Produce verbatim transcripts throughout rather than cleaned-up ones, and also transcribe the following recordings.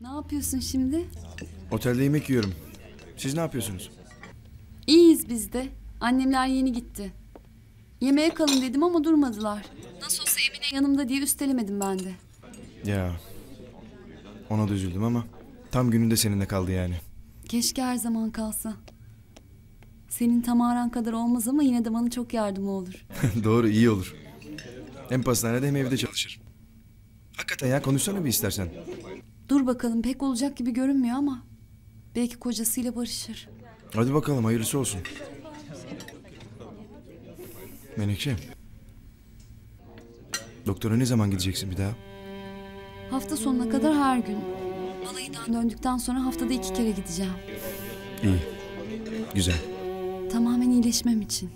Ne yapıyorsun şimdi? Otelde yemek yiyorum. Siz ne yapıyorsunuz? İyiyiz biz de. Annemler yeni gitti. Yemeğe kalın dedim ama durmadılar. Nasıl olsa Emine yanımda diye üstelemedim ben de. Ya. Ona da üzüldüm ama tam gününde seninle kaldı yani. Keşke her zaman kalsa. Senin tam aran kadar olmaz ama yine de bana çok yardımı olur. Doğru, iyi olur. Hem pastanede hem evde çalışır. Hakikaten ya, konuşsana bir istersen. Dur bakalım, pek olacak gibi görünmüyor ama belki kocasıyla barışır. Hadi bakalım, hayırlısı olsun. Menekşe, doktora ne zaman gideceksin bir daha? Hafta sonuna kadar her gün. Balayıdan döndükten sonra haftada iki kere gideceğim. İyi, güzel. Tamamen iyileşmem için.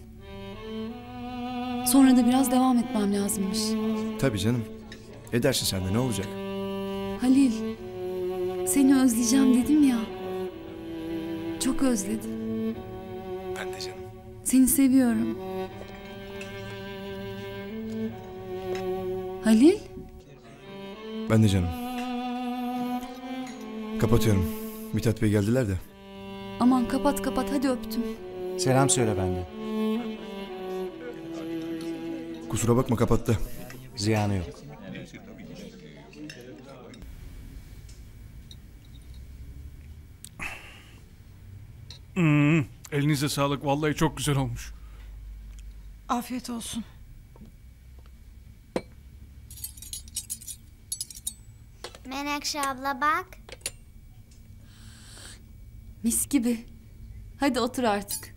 Sonra da biraz devam etmem lazımmış. Tabii canım. Edersin sen de, ne olacak? Halil, seni özleyeceğim dedim ya. Çok özledim. Ben de canım. Seni seviyorum. Halil? Ben de canım. Kapatıyorum. Mithat Bey geldiler de. Aman kapat kapat, hadi öptüm. Selam söyle benden. Kusura bakma, kapattı. Ziyanı yok. Hmm, elinize sağlık, vallahi çok güzel olmuş. Afiyet olsun. Menekşe abla bak. Mis gibi. Hadi otur artık.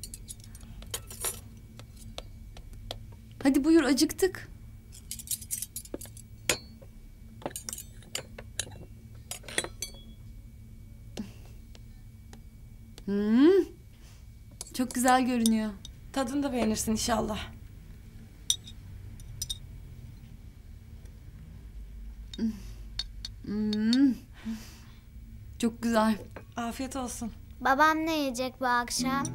Hadi buyur, acıktık. Hmm, çok güzel görünüyor. Tadını da beğenirsin inşallah. Hmm, çok güzel. Afiyet olsun. Babam ne yiyecek bu akşam?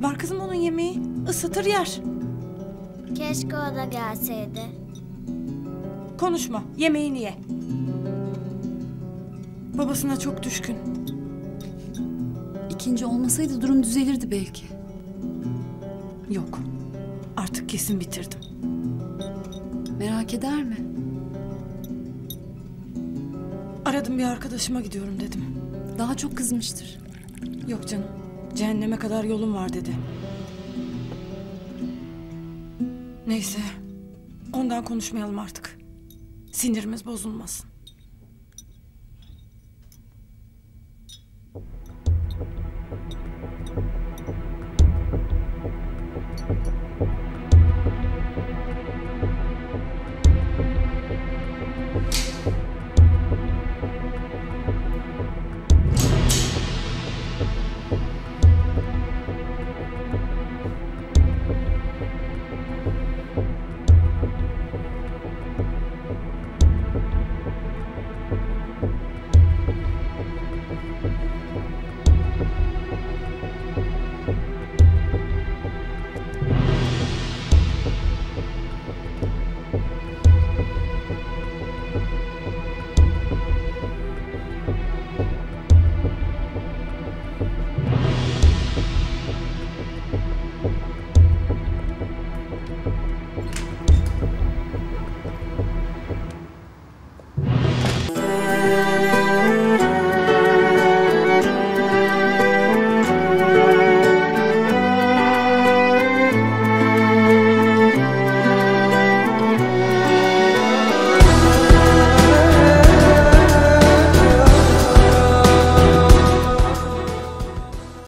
Var kızım onun yemeği, ısıtır yer. Keşke o da gelseydi. Konuşma, yemeğini ye. Babasına çok düşkün. İkinci olmasaydı durum düzelirdi belki. Yok, artık kesin bitirdim. Merak eder mi? Aradım, bir arkadaşıma gidiyorum dedim. Daha çok kızmıştır. Yok canım. Cehenneme kadar yolum var dedi. Neyse, ondan konuşmayalım artık. Sinirimiz bozulmasın.